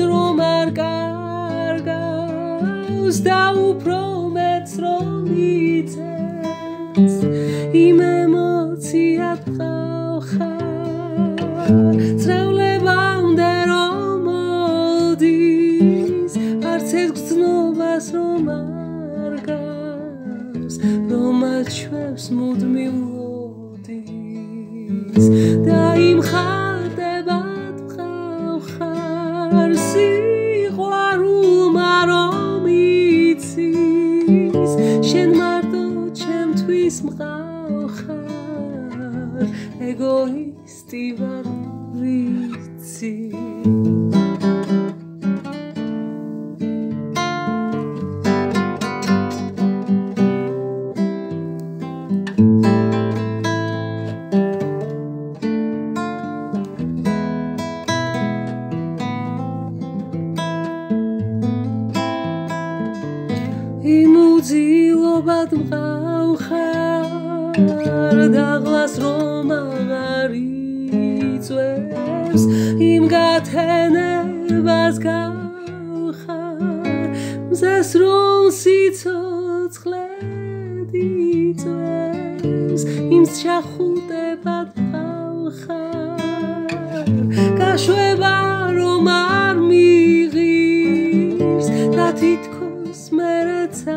Romer gargaus da u prometronites ime motiat khakha traule banderomodis artets novas romer gargaus romachves mudmilodis da im egoisti varici imuzilo badmqauxa Douglas Romagari Twers, im Gatene Vasgauchar, Zasron Sitot Gledi Twers, im Schachute Badauchar, Kashueva Romar Miris, Tatitkos Meretzasta.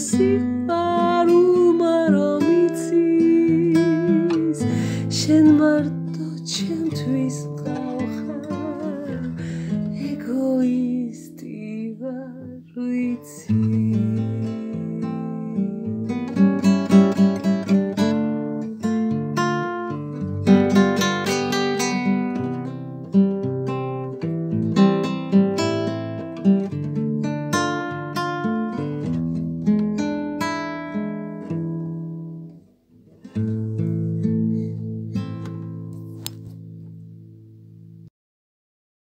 Siparu maromitis, shen marto chem twist.